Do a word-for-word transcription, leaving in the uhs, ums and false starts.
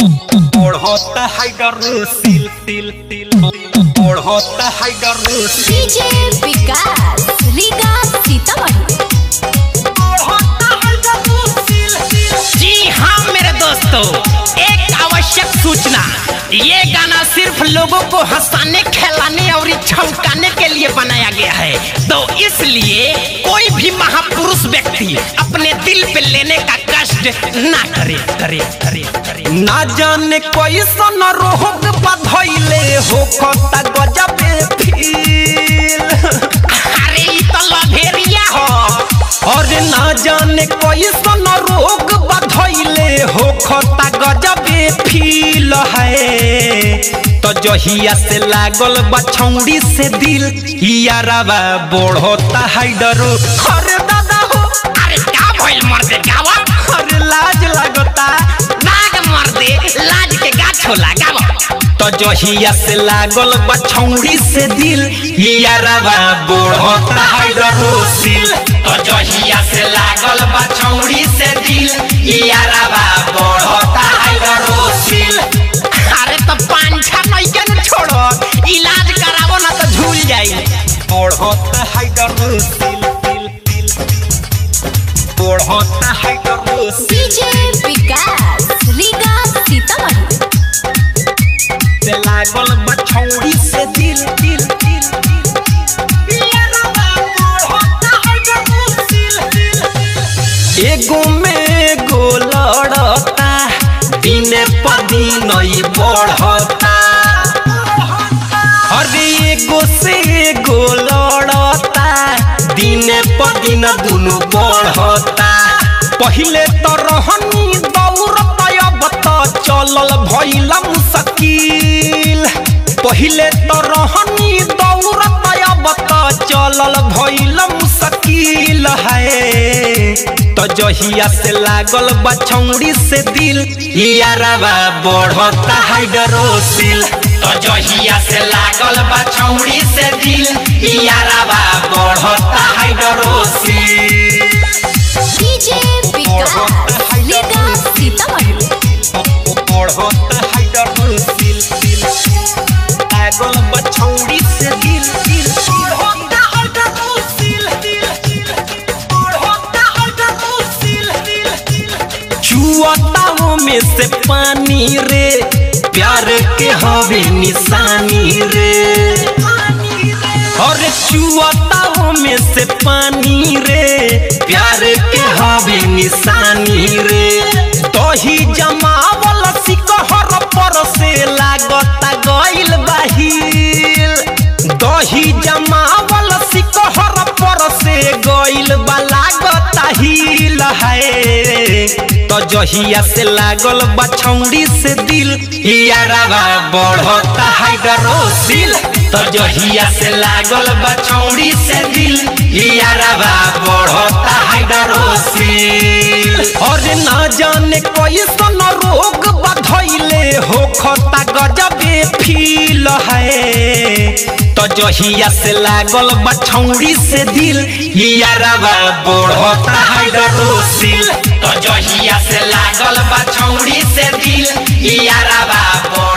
बढ़ता हाइड्रोसिल तिल तिल बढ़ता हाइड्रोसिल जे विकास रीगा सीतामढ़ी बढ़ता हाइड्रोसिल तिल। जी हाँ मेरे दोस्तों, एक आवश्यक सूचना, ये गाना सिर्फ लोगों को हंसाने खिलाने और चौंकाने के लिए बनाया गया है, तो इसलिए कोई भी महापुरुष व्यक्ति अपने दिल पे लेने का ना करे करे करे करे ना जाने कैसन रोग बधइले हो कता गजब फील। अरे ई त लभेरिया हो। अरे ना जाने कैसन रोग बधइले हो कता गजब फील है। तो जहिया से लागल बा छौड़ी से दिल यरवा बढ़ता हाइड्रोसिल। तो जहिया से लागल बा छौड़ी से दिल यरवा बढ़ता हाइड्रोसिल। तो जहिया से लागल बा छौड़ी से दिल यरवा बढ़ता हाइड्रोसिल। अरे तो पांछा नइका न छोड़ो, इलाज करावो ना तो झूल जाई। बढ़ता हाइड्रोसिल तिल तिल बढ़ता हाइड्रोसिल जे विकास रीगा सीतामढ़ी लागल बा छौड़ी से दिल दिल दिल यरवा बढ़ता हाइड्रोसिल। एगो में गो लड़ता दिन पर दिन ई बढ़ता। अरे एगो से गो लड़ता दिन पर दिन दुनू बढ़ता। पहले तो रहनी दौड़ता अब तो चलल भइला मुश्किल। पहले तो रहनी दौड़ता अब तो चलल भइला मुश्किल है। तो जहिया से लागल बा छौड़ी से दिल यरवा बढ़ता हाइड्रोसिल। तो जहिया से लागल बा छौड़ी से दिल यरवा बढ़ता हाइड्रोसिल। चुआताओं में से पानी रे प्यार के हवे निशानी रे। और चुआताओं में से पानी रे प्यार के हवे निशानी रे। तो ही जमावल सिकहर पर से लागता गइल बाहिल। दही जमावल सिकहर पर से गइल बा लागता हिल है। तो जहिया से लागल बा छौड़ी से दिल यरवा बढ़ता हाइड्रोसिल। तो जहिया से लागल बा छौड़ी से दिल यरवा बढ़ता हाइड्रोसिल। और ना जाने कैसन रोग बधइले हो खता गजब फील है। तो जहिया से लागल बा छौड़ी से दिल यरवा बढ़ता हाइड्रोसिल। तो जहिया से लागल बा छौड़ी से दिल यरवा।